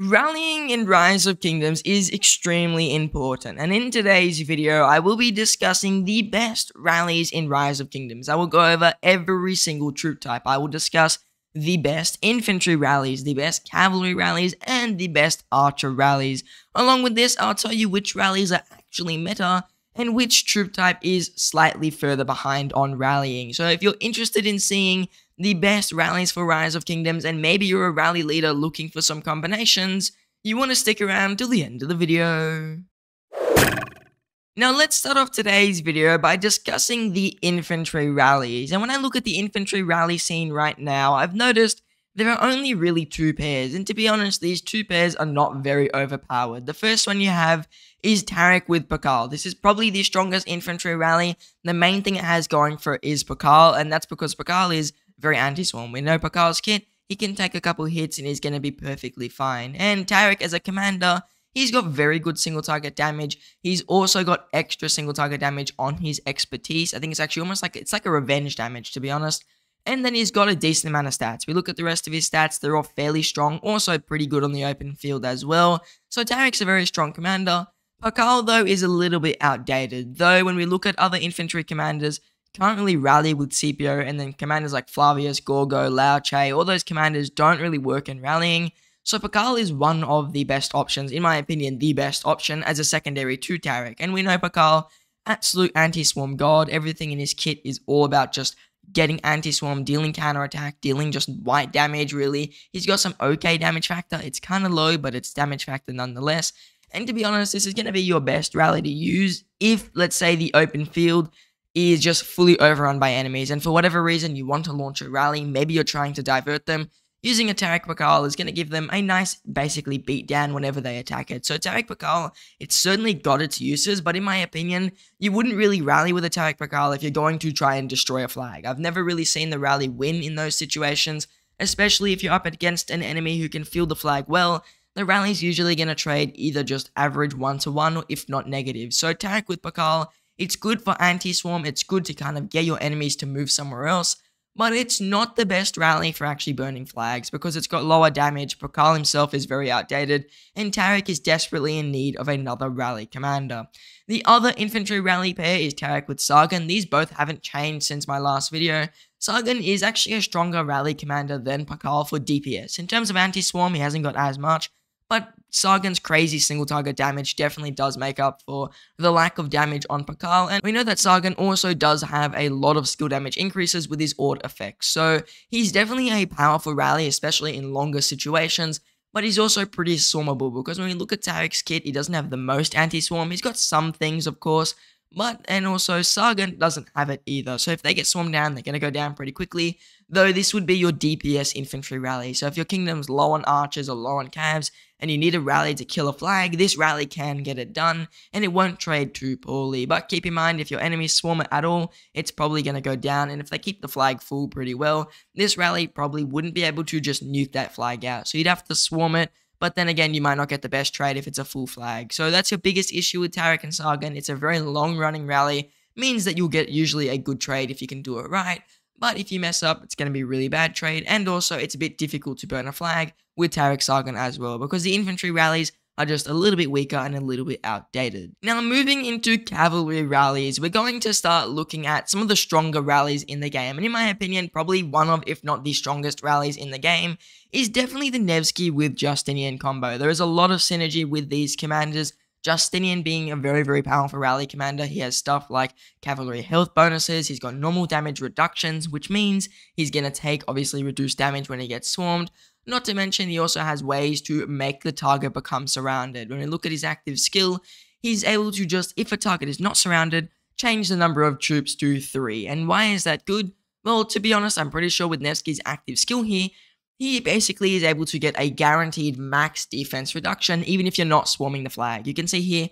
Rallying in Rise of Kingdoms is extremely important, and in today's video, I will be discussing the best rallies in Rise of Kingdoms. I will go over every single troop type. I will discuss the best infantry rallies, the best cavalry rallies, and the best archer rallies. Along with this, I'll tell you which rallies are actually meta and which troop type is slightly further behind on rallying. So if you're interested in seeing the best rallies for Rise of Kingdoms, and maybe you're a rally leader looking for some combinations, you want to stick around till the end of the video. Now let's start off today's video by discussing the infantry rallies, and when I look at the infantry rally scene right now, I've noticed there are only really two pairs, and to be honest, these two pairs are not very overpowered. The first one you have is Tarik with Pakal. This is probably the strongest infantry rally. The main thing it has going for it is Pakal, and that's because Pakal is very anti-swarm. We know Pakal's kit, he can take a couple hits and he's going to be perfectly fine. And Tarik as a commander, he's got very good single target damage. He's also got extra single target damage on his expertise. I think it's actually almost like, it's like a revenge damage, to be honest. And then he's got a decent amount of stats. We look at the rest of his stats, they're all fairly strong. Also pretty good on the open field as well. So Tarik's a very strong commander. Pakal though is a little bit outdated. Though when we look at other infantry commanders, can't really rally with CPO, and then commanders like Flavius, Gorgo, Lao Che, all those commanders don't really work in rallying. So Pakal is one of the best options, in my opinion, the best option as a secondary to Tarik. And we know Pakal, absolute anti-swarm god. Everything in his kit is all about just getting anti-swarm, dealing counter-attack, dealing just white damage, really. He's got some okay damage factor. It's kind of low, but it's damage factor nonetheless. And to be honest, this is going to be your best rally to use if, let's say, the open field is just fully overrun by enemies, and for whatever reason you want to launch a rally, maybe you're trying to divert them. Using a Tarik Pakal is going to give them a nice, basically, beatdown whenever they attack it. So Tarik Pakal, it's certainly got its uses, but in my opinion, you wouldn't really rally with a Tarik Pakal if you're going to try and destroy a flag. I've never really seen the rally win in those situations, especially if you're up against an enemy who can field the flag well. The rally's usually going to trade either just average 1-to-1, or if not negative. So Tarik with Pakal, it's good for anti-swarm, it's good to kind of get your enemies to move somewhere else, but it's not the best rally for actually burning flags because it's got lower damage. Pakal himself is very outdated, and Tarik is desperately in need of another rally commander. The other infantry rally pair is Tarik with Sargon. These both haven't changed since my last video. Sargon is actually a stronger rally commander than Pakal for DPS. In terms of anti-swarm, he hasn't got as much, but Sargon's crazy single target damage definitely does make up for the lack of damage on Pakal, and we know that Sargon also does have a lot of skill damage increases with his Ord effects, so he's definitely a powerful rally, especially in longer situations, but he's also pretty swarmable, because when we look at Tarik's kit, he doesn't have the most anti-swarm. He's got some things, of course, and also Sargon doesn't have it either, so if they get swarmed down, they're going to go down pretty quickly, though this would be your DPS infantry rally. So if your kingdom's low on archers or low on cavs, and you need a rally to kill a flag, this rally can get it done, and it won't trade too poorly, but keep in mind, if your enemies swarm it at all, it's probably going to go down, and if they keep the flag full pretty well, this rally probably wouldn't be able to just nuke that flag out, so you'd have to swarm it. But then again, you might not get the best trade if it's a full flag. So that's your biggest issue with Tarik and Sargon. It's a very long-running rally. Means that you'll get usually a good trade if you can do it right. But if you mess up, it's going to be a really bad trade. And also, it's a bit difficult to burn a flag with Tarik Sargon as well, because the infantry rallies are just a little bit weaker and a little bit outdated. Now, moving into cavalry rallies, we're going to start looking at some of the stronger rallies in the game. And in my opinion, probably one of, if not the strongest rallies in the game, is definitely the Nevsky with Justinian combo. There is a lot of synergy with these commanders. Justinian being a very, very powerful rally commander, he has stuff like cavalry health bonuses, he's got normal damage reductions, which means he's going to take, obviously, reduced damage when he gets swarmed. Not to mention, he also has ways to make the target become surrounded. When we look at his active skill, he's able to just, if a target is not surrounded, change the number of troops to 3. And why is that good? Well, to be honest, I'm pretty sure with Nevsky's active skill here, he basically is able to get a guaranteed max defense reduction, even if you're not swarming the flag. You can see here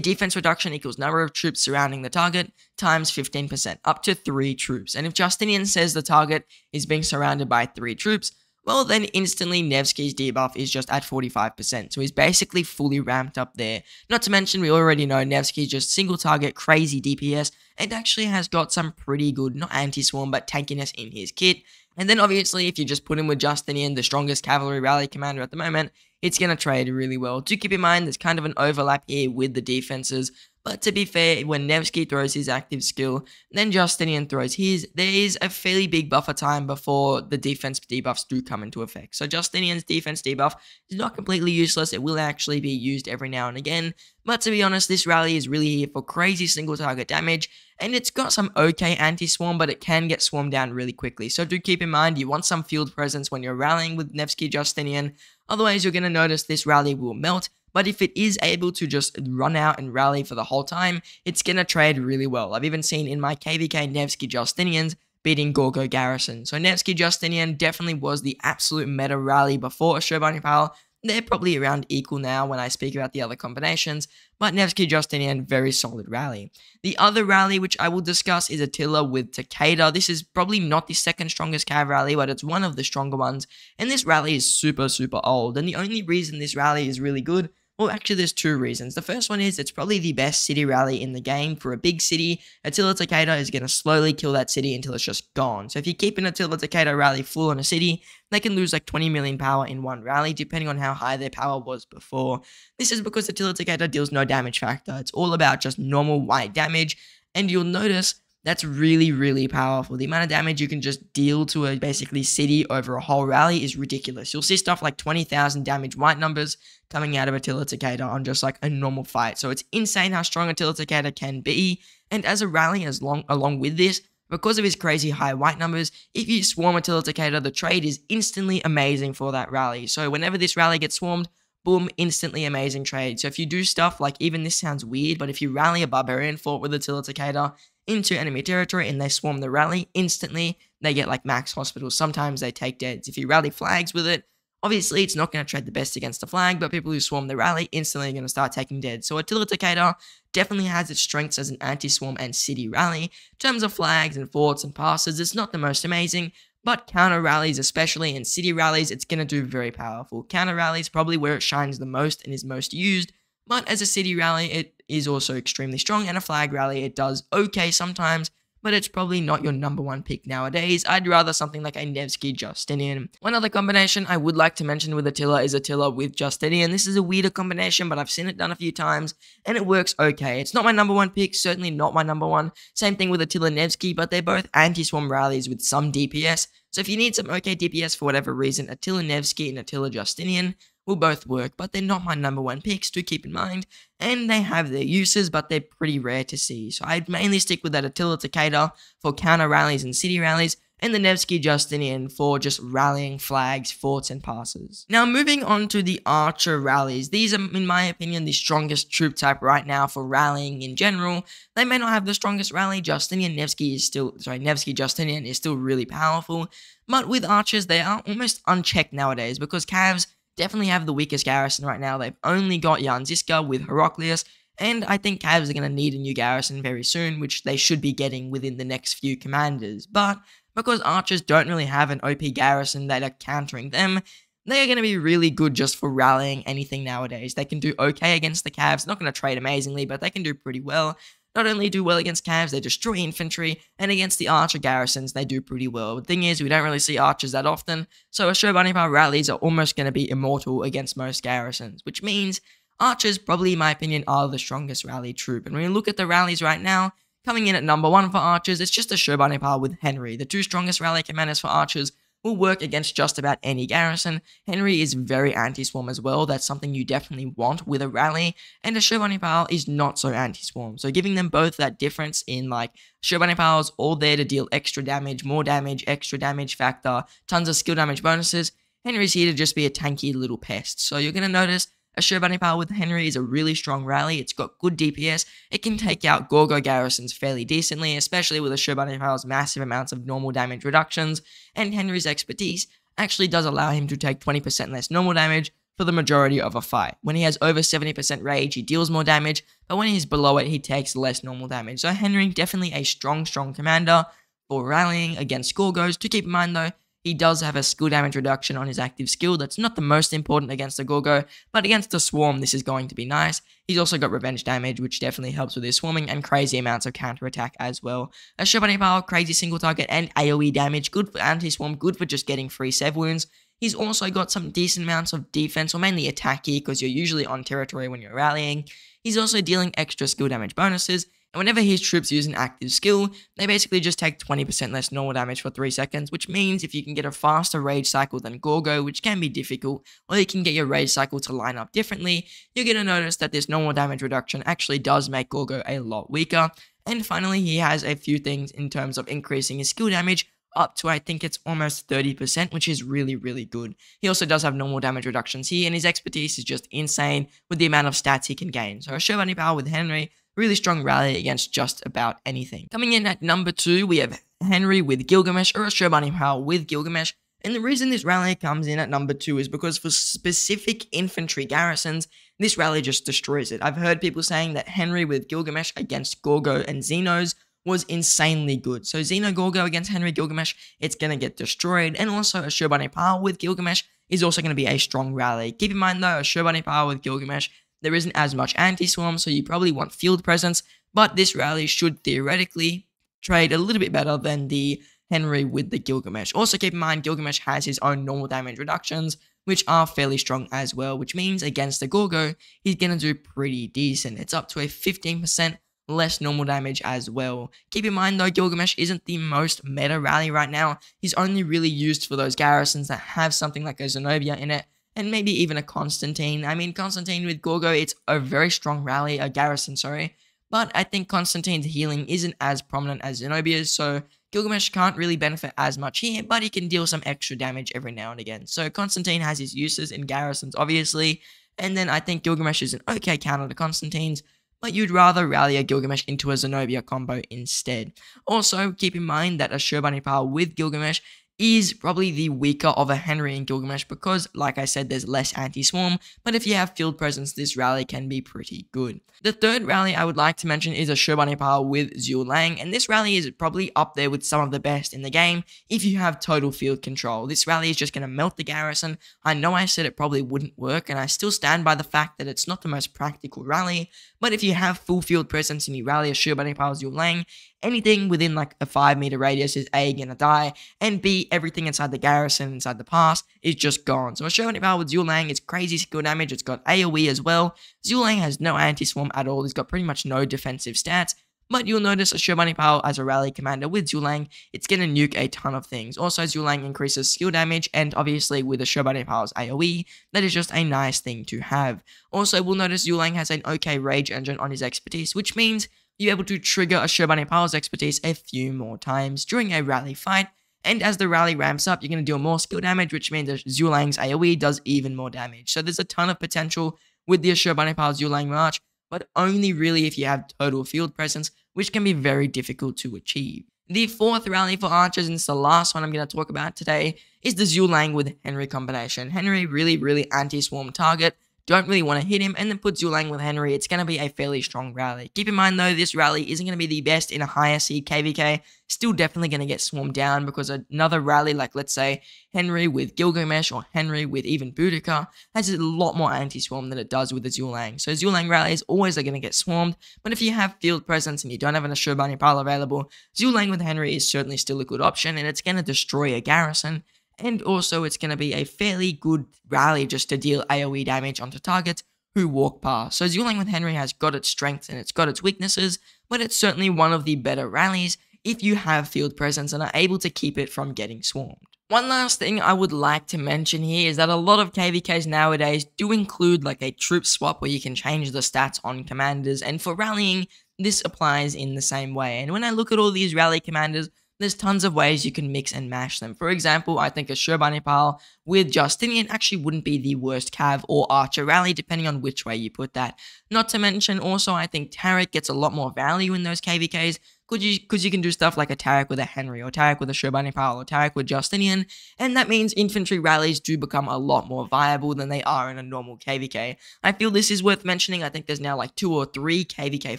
defense reduction equals number of troops surrounding the target times 15%, up to 3 troops. And if Justinian says the target is being surrounded by 3 troops, well then instantly Nevsky's debuff is just at 45%. So he's basically fully ramped up there. Not to mention, we already know Nevsky just single target, crazy DPS, and actually has got some pretty good, not anti-swarm, but tankiness in his kit. And then obviously, if you just put him with Justinian, the strongest cavalry rally commander at the moment, it's going to trade really well. Do keep in mind, there's kind of an overlap here with the defenses. But to be fair, when Nevsky throws his active skill, then Justinian throws his, there is a fairly big buffer time before the defense debuffs do come into effect. So Justinian's defense debuff is not completely useless. It will actually be used every now and again. But to be honest, this rally is really here for crazy single target damage. And it's got some okay anti-swarm, but it can get swarmed down really quickly. So do keep in mind, you want some field presence when you're rallying with Nevsky Justinian. Otherwise, you're going to notice this rally will melt. But if it is able to just run out and rally for the whole time, it's going to trade really well. I've even seen in my KVK Nevsky Justinians beating Gorgo Garrison. So Nevsky Justinian definitely was the absolute meta rally before Ashurbanipal. They're probably around equal now when I speak about the other combinations, but Nevsky Justinian, very solid rally. The other rally which I will discuss is Attila with Takeda. This is probably not the second strongest cav rally, but it's one of the stronger ones, and this rally is super old, and the only reason this rally is really good, well, actually, there's two reasons. The first one is it's probably the best city rally in the game. For a big city, Attila Takeda is going to slowly kill that city until it's just gone. So if you keep an Attila Takeda rally full on a city, they can lose like 20 million power in one rally, depending on how high their power was before. This is because Attila Takeda deals no damage factor. It's all about just normal white damage, and you'll notice that's really powerful. The amount of damage you can just deal to a basically city over a whole rally is ridiculous. You'll see stuff like 20,000 damage white numbers coming out of Attila Takeda on just like a normal fight. So it's insane how strong Attila Takeda can be. And as a rally, as long along with this, because of his crazy high white numbers, if you swarm Attila Takeda, the trade is instantly amazing for that rally. So whenever this rally gets swarmed, boom, instantly amazing trade. So if you do stuff like, even this sounds weird, but if you rally a barbarian fort with Attila Takeda into enemy territory and they swarm the rally, instantly they get like max hospitals. Sometimes they take deads. If you rally flags with it, obviously it's not going to trade the best against the flag, but people who swarm the rally instantly are going to start taking deads. So Attila Takeda definitely has its strengths as an anti-swarm and city rally. In terms of flags and forts and passes, it's not the most amazing, but counter rallies, especially in city rallies, it's going to do very powerful. Counter rallies probably where it shines the most and is most used, but as a city rally, it is also extremely strong, and a flag rally, it does okay sometimes, but it's probably not your number one pick nowadays. I'd rather something like a Nevsky Justinian. One other combination I would like to mention with Attila is Attila with Justinian. This is a weirder combination, but I've seen it done a few times, and it works okay. It's not my number one pick, certainly not my number one. Same thing with Attila Nevsky, but they're both anti-swarm rallies with some DPS. So if you need some okay DPS for whatever reason, Attila Nevsky and Attila Justinian will both work, but they're not my number one picks, to keep in mind, and they have their uses, but they're pretty rare to see. So I'd mainly stick with that Attila Takeda for counter rallies and city rallies, and the Nevsky Justinian for just rallying flags, forts, and passes. Now moving on to the archer rallies. These are, in my opinion, the strongest troop type right now for rallying in general. They may not have the strongest rally. Nevsky Justinian is still really powerful, but with archers, they are almost unchecked nowadays because Cavs definitely have the weakest garrison right now. They've only got Jan Ziska with Heraclius, and I think Cavs are going to need a new garrison very soon, which they should be getting within the next few commanders. But because archers don't really have an OP garrison that are countering them, they are going to be really good just for rallying anything nowadays. They can do okay against the Cavs, not going to trade amazingly, but they can do pretty well. Not only do well against Cavs, they destroy infantry, and against the archer garrisons, they do pretty well. The thing is, we don't really see archers that often, so Ashurbanipal rallies are almost going to be immortal against most garrisons, which means archers probably, in my opinion, are the strongest rally troop. And when you look at the rallies right now, coming in at number one for archers, it's just Ashurbanipal with Henry. The two strongest rally commanders for archers will work against just about any garrison. Henry is very anti-swarm as well. That's something you definitely want with a rally. And Ashurbanipal is not so anti-swarm. So giving them both that difference in, like, Ashurbanipal's all there to deal extra damage, more damage, extra damage factor, tons of skill damage bonuses. Henry's here to just be a tanky little pest. So you're going to notice Ashurbanipal with Henry is a really strong rally. It's got good DPS. It can take out Gorgo garrisons fairly decently, especially with Ashurbanipal's massive amounts of normal damage reductions, and Henry's expertise actually does allow him to take 20% less normal damage for the majority of a fight. When he has over 70% rage, he deals more damage, but when he's below it, he takes less normal damage. So Henry, definitely a strong commander for rallying against Gorgos. To keep in mind though, He does have a skill damage reduction on his active skill. That's not the most important against the Gorgo, but against the Swarm, this is going to be nice. He's also got revenge damage, which definitely helps with his swarming, and crazy amounts of counterattack as well. Ashurbanipal, crazy single target and AoE damage, good for anti-swarm, good for just getting free sev wounds. He's also got some decent amounts of defense, or mainly attack here, because you're usually on territory when you're rallying. He's also dealing extra skill damage bonuses, and whenever his troops use an active skill, they basically just take 20% less normal damage for 3 seconds, which means if you can get a faster rage cycle than Gorgo, which can be difficult, or you can get your rage cycle to line up differently, you're going to notice that this normal damage reduction actually does make Gorgo a lot weaker. And finally, he has a few things in terms of increasing his skill damage, up to I think it's almost 30%, which is really, really good. He also does have normal damage reductions here, and his expertise is just insane with the amount of stats he can gain. So Ashurbanipal with Henry, really strong rally against just about anything. Coming in at number 2, we have Henry with Gilgamesh, or Ashurbanipal with Gilgamesh. And the reason this rally comes in at number 2 is because for specific infantry garrisons, this rally just destroys it. I've heard people saying that Henry with Gilgamesh against Gorgo and Xenos was insanely good. So Xeno Gorgo against Henry Gilgamesh, it's going to get destroyed. And also Ashurbanipal with Gilgamesh is also going to be a strong rally. Keep in mind though, Ashurbanipal with Gilgamesh, there isn't as much anti-swarm, so you probably want field presence, but this rally should theoretically trade a little bit better than the Henry with the Gilgamesh. Also keep in mind, Gilgamesh has his own normal damage reductions, which are fairly strong as well, which means against the Gorgo, he's going to do pretty decent. It's up to a 15% less normal damage as well. Keep in mind though, Gilgamesh isn't the most meta rally right now. He's only really used for those garrisons that have something like a Zenobia in it, and maybe even a Constantine. I mean, Constantine with Gorgo, it's a very strong rally, a garrison, sorry. But I think Constantine's healing isn't as prominent as Zenobia's, so Gilgamesh can't really benefit as much here, but he can deal some extra damage every now and again. So Constantine has his uses in garrisons, obviously. And then I think Gilgamesh is an okay counter to Constantine's, but you'd rather rally a Gilgamesh into a Zenobia combo instead. Also, keep in mind that Ashurbanipal with Gilgamesh is probably the weaker of a Henry and Gilgamesh because, like I said, there's less anti-swarm, but if you have field presence, this rally can be pretty good. The third rally I would like to mention is Ashurbanipal with Zul Lang, and this rally is probably up there with some of the best in the game if you have total field control. This rally is just going to melt the garrison. I know I said it probably wouldn't work, and I still stand by the fact that it's not the most practical rally, but if you have full field presence and you rally Ashurbanipal with Zul Lang, anything within like a 5-meter radius is A, gonna die, and B, everything inside the garrison, inside the pass, is just gone. So Ashurbanipal with Zul Lang, it's crazy skill damage, it's got AoE as well. Zul Lang has no anti-swarm at all, he's got pretty much no defensive stats, but you'll notice Ashurbanipal as a rally commander with Zul Lang, it's gonna nuke a ton of things. Also, Zul Lang increases skill damage, and obviously with Ashurbanipal's AoE, that is just a nice thing to have. Also, we'll notice Zul Lang has an okay rage engine on his expertise, which means you're able to trigger Ashurbanipal's expertise a few more times during a rally fight, and as the rally ramps up, you're going to deal more skill damage, which means that Zul Lang's AoE does even more damage. So there's a ton of potential with the Ashurbanipal Zul Lang March, but only really if you have total field presence, which can be very difficult to achieve. The fourth rally for archers, and it's the last one I'm going to talk about today, is the Zul Lang with Henry combination. Henry, really, really anti-swarm target. Don't really want to hit him, and then put Zul Lang with Henry. It's going to be a fairly strong rally. Keep in mind though, this rally isn't going to be the best in a higher seed KVK. Still definitely going to get swarmed down because another rally like, let's say, Henry with Gilgamesh or Henry with even Boudicca has a lot more anti-swarm than it does with the Zul Lang. So Zul Lang rallies always are going to get swarmed, but if you have field presence and you don't have an Ashurbanipal available, Zul Lang with Henry is certainly still a good option, and it's going to destroy a garrison. And also, it's going to be a fairly good rally just to deal AoE damage onto targets who walk past. So Zul Lang with Henry has got its strengths and it's got its weaknesses, but it's certainly one of the better rallies if you have field presence and are able to keep it from getting swarmed. One last thing I would like to mention here is that a lot of KVKs nowadays do include like a troop swap where you can change the stats on commanders, and for rallying, this applies in the same way. And when I look at all these rally commanders, there's tons of ways you can mix and mash them. For example, I think Ashurbanipal with Justinian actually wouldn't be the worst cav or archer rally, depending on which way you put that. Not to mention, also, I think Tarik gets a lot more value in those KVKs, because you can do stuff like a Tarik with a Henry, or Tarik with a Ashurbanipal, or Tarik with Justinian, and that means infantry rallies do become a lot more viable than they are in a normal KVK. I feel this is worth mentioning. I think there's now like 2 or 3 KVK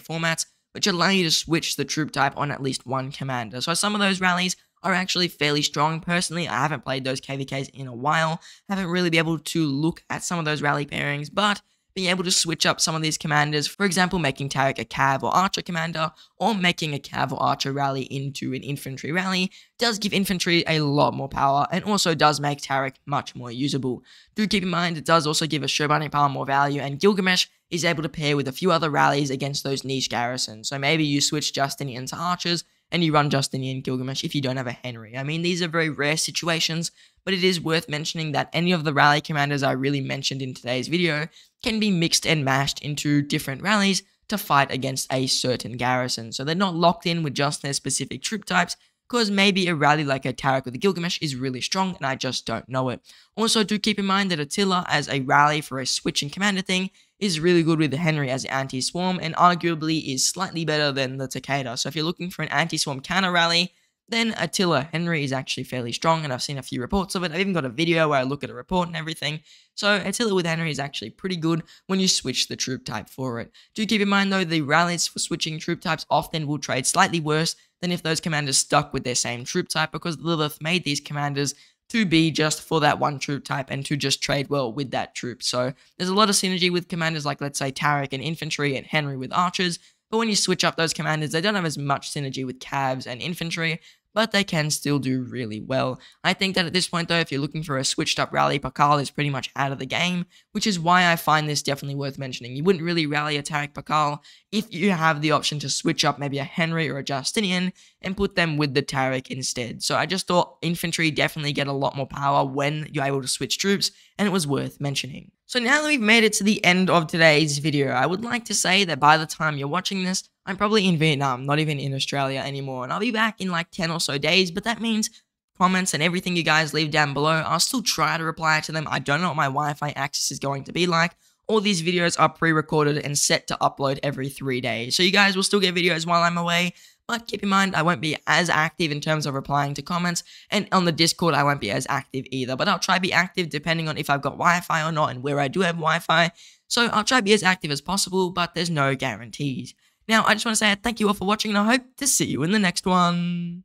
formats, which allow you to switch the troop type on at least one commander. So some of those rallies are actually fairly strong. Personally, I haven't played those KVKs in a while. Haven't really been able to look at some of those rally pairings, but being able to switch up some of these commanders, for example, making Tarik a cav or archer commander, or making a cav or archer rally into an infantry rally, does give infantry a lot more power, and also does make Tarik much more usable. Do keep in mind, it does also give Ashurbanipal more value, and Gilgamesh is able to pair with a few other rallies against those niche garrisons. So maybe you switch Justinian to archers, and you run Justinian Gilgamesh if you don't have a Henry. I mean, these are very rare situations, but it is worth mentioning that any of the rally commanders I really mentioned in today's video can be mixed and mashed into different rallies to fight against a certain garrison. So they're not locked in with just their specific troop types, because maybe a rally like a Tarik with a Gilgamesh is really strong and I just don't know it. Also, do keep in mind that Attila as a rally for a switching commander thing is really good with Henry as anti-swarm, and arguably is slightly better than the Takeda. So if you're looking for an anti-swarm counter rally, then Attila Henry is actually fairly strong, and I've seen a few reports of it. I've even got a video where I look at a report and everything. So Attila with Henry is actually pretty good when you switch the troop type for it. Do keep in mind though, the rallies for switching troop types often will trade slightly worse than if those commanders stuck with their same troop type, because Lilith made these commanders to be just for that one troop type and to just trade well with that troop. So there's a lot of synergy with commanders like, let's say, Tarik and infantry and Henry with archers, but when you switch up those commanders, they don't have as much synergy with cavs and infantry, but they can still do really well. I think that at this point though, if you're looking for a switched up rally, Pakal is pretty much out of the game, which is why I find this definitely worth mentioning. You wouldn't really rally a Tarik Pakal if you have the option to switch up maybe a Henry or a Justinian and put them with the Tarik instead. So I just thought infantry definitely get a lot more power when you're able to switch troops, and it was worth mentioning. So now that we've made it to the end of today's video, I would like to say that by the time you're watching this, I'm probably in Vietnam, not even in Australia anymore, and I'll be back in like 10 or so days, but that means comments and everything you guys leave down below, I'll still try to reply to them. I don't know what my Wi-Fi access is going to be like. All these videos are pre-recorded and set to upload every 3 days, so you guys will still get videos while I'm away. But keep in mind, I won't be as active in terms of replying to comments, and on the Discord, I won't be as active either. But I'll try to be active depending on if I've got Wi-Fi or not, and where I do have Wi-Fi. So I'll try to be as active as possible, but there's no guarantees. Now, I just want to say thank you all for watching, and I hope to see you in the next one.